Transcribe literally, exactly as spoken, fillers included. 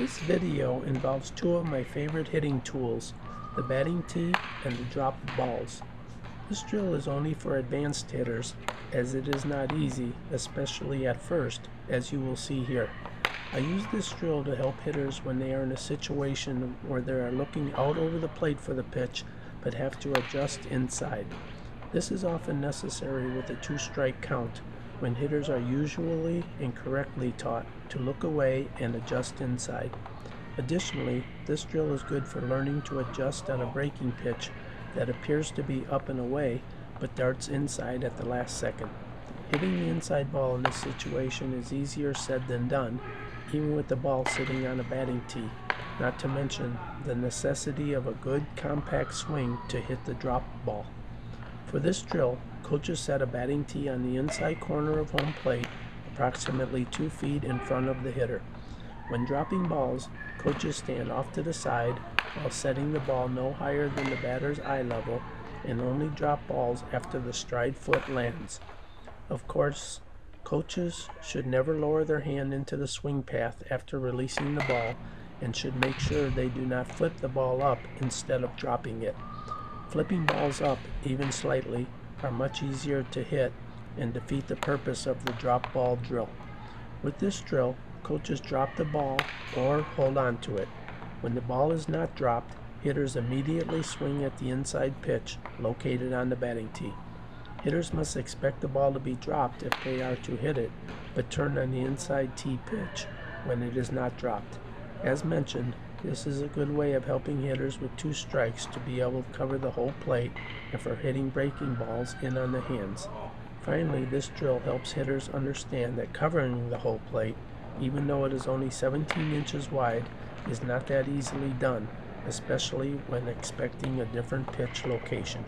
This video involves two of my favorite hitting tools, the batting tee and the drop of balls. This drill is only for advanced hitters as it is not easy, especially at first, as you will see here. I use this drill to help hitters when they are in a situation where they are looking out over the plate for the pitch but have to adjust inside. This is often necessary with a two-strike count, when hitters are usually and correctly taught to look away and adjust inside. Additionally, this drill is good for learning to adjust on a breaking pitch that appears to be up and away but darts inside at the last second. Hitting the inside ball in this situation is easier said than done, even with the ball sitting on a batting tee, not to mention the necessity of a good compact swing to hit the drop ball. For this drill, coaches set a batting tee on the inside corner of home plate, approximately two feet in front of the hitter. When dropping balls, coaches stand off to the side while setting the ball no higher than the batter's eye level and only drop balls after the stride foot lands. Of course, coaches should never lower their hand into the swing path after releasing the ball and should make sure they do not flip the ball up instead of dropping it. Flipping balls up, even slightly, are much easier to hit and defeat the purpose of the drop ball drill. With this drill, coaches drop the ball or hold on to it. When the ball is not dropped, hitters immediately swing at the inside pitch located on the batting tee. Hitters must expect the ball to be dropped if they are to hit it, but turn on the inside tee pitch when it is not dropped. As mentioned, this is a good way of helping hitters with two strikes to be able to cover the whole plate and for hitting breaking balls in on the hands. Finally, this drill helps hitters understand that covering the whole plate, even though it is only seventeen inches wide, is not that easily done, especially when expecting a different pitch location.